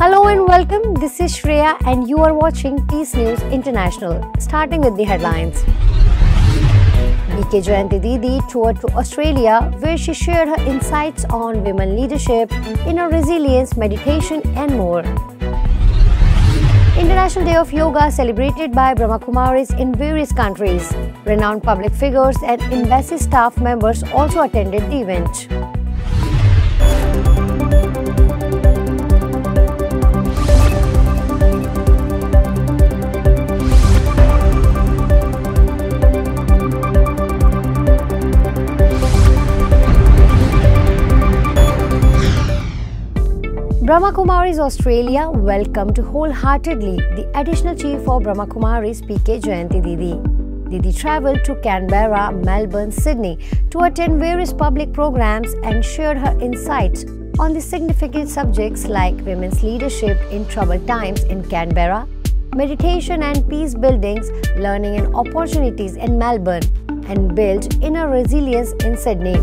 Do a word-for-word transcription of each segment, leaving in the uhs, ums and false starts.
Hello and welcome, this is Shreya and you are watching Peace News International, starting with the headlines. B K Jayanti Didi toured to Australia where she shared her insights on women leadership, inner resilience, meditation and more. International Day of Yoga celebrated by Brahma Kumaris in various countries. Renowned public figures and embassy staff members also attended the event. Brahma Kumaris Australia welcomed wholeheartedly the Additional Chief of Brahma Kumaris B K Jayanti Didi. Didi travelled to Canberra, Melbourne, Sydney to attend various public programs and shared her insights on the significant subjects like women's leadership in troubled times in Canberra, meditation and peace buildings, learning and opportunities in Melbourne, and build inner resilience in Sydney.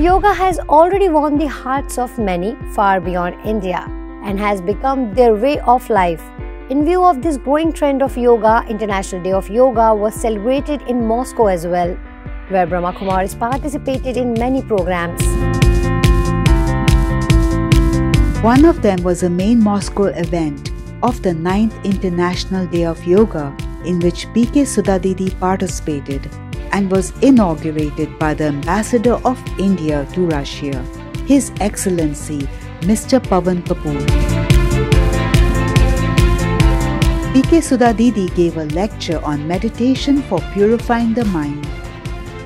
Yoga has already won the hearts of many far beyond India and has become their way of life. In view of this growing trend of yoga, International Day of Yoga was celebrated in Moscow as well, where Brahma Kumaris participated in many programs. One of them was a main Moscow event of the ninth International Day of Yoga, in which B K Sudha Didi participated and was inaugurated by the Ambassador of India to Russia, His Excellency Mister Pavan Kapoor. B K Sudha Didi gave a lecture on meditation for purifying the mind.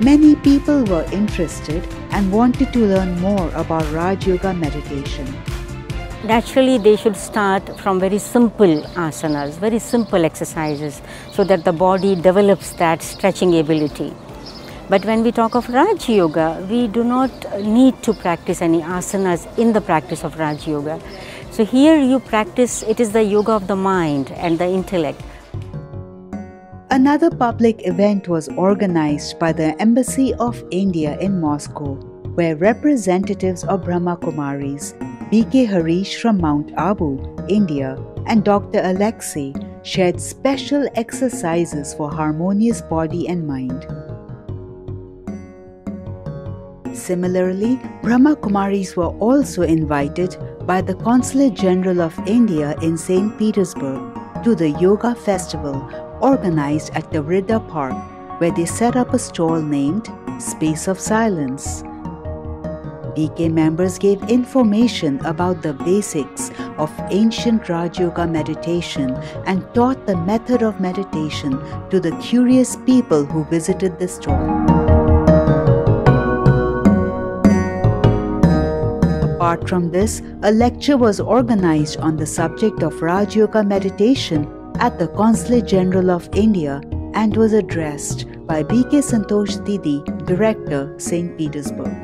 Many people were interested and wanted to learn more about Raj Yoga meditation. Naturally, they should start from very simple asanas, very simple exercises, so that the body develops that stretching ability. But when we talk of Raj Yoga, we do not need to practice any asanas in the practice of Raj Yoga. So here you practice, it is the yoga of the mind and the intellect. Another public event was organized by the Embassy of India in Moscow, where representatives of Brahma Kumaris, B K Harish from Mount Abu, India, and Doctor Alexei shared special exercises for harmonious body and mind. Similarly, Brahma Kumaris were also invited by the Consulate General of India in Saint Petersburg to the Yoga Festival organized at the Riddha Park, where they set up a stall named Space of Silence. B K members gave information about the basics of ancient Raj Yoga meditation and taught the method of meditation to the curious people who visited the stall. Apart from this, a lecture was organized on the subject of Raj Yoga meditation at the Consulate General of India and was addressed by B K Santosh Didi, Director, Saint Petersburg.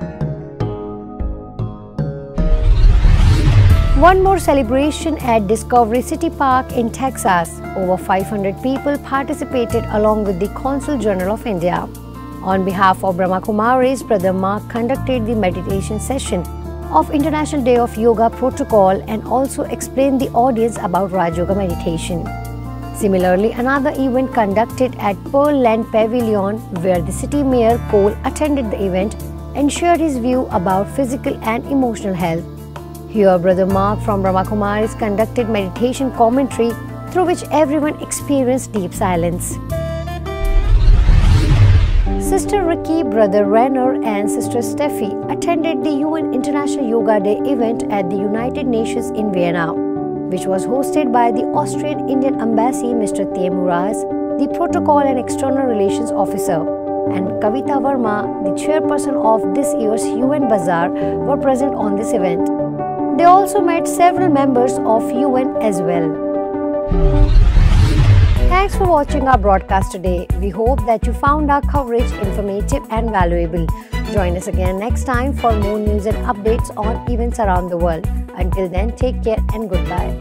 One more celebration at Discovery City Park in Texas. Over five hundred people participated along with the Consul General of India. On behalf of Brahma Kumaris, Brother Mark conducted the meditation session of International Day of Yoga protocol and also explained the audience about Raj Yoga meditation. Similarly, another event conducted at Pearl Land Pavilion, where the city mayor Paul attended the event and shared his view about physical and emotional health. Here, Brother Mark from Brahma Kumaris conducted meditation commentary through which everyone experienced deep silence. Sister Ricky, Brother Rainer and Sister Steffi attended the U N International Yoga Day event at the United Nations in Vienna, which was hosted by the Austrian Indian Embassy, Mister Thiemuraz, the Protocol and External Relations Officer, and Kavita Verma, the chairperson of this year's U N Bazaar, were present on this event. They also met several members of U N as well. Thanks for watching our broadcast today. We hope that you found our coverage informative and valuable. Join us again next time for more news and updates on events around the world. Until then, take care and goodbye.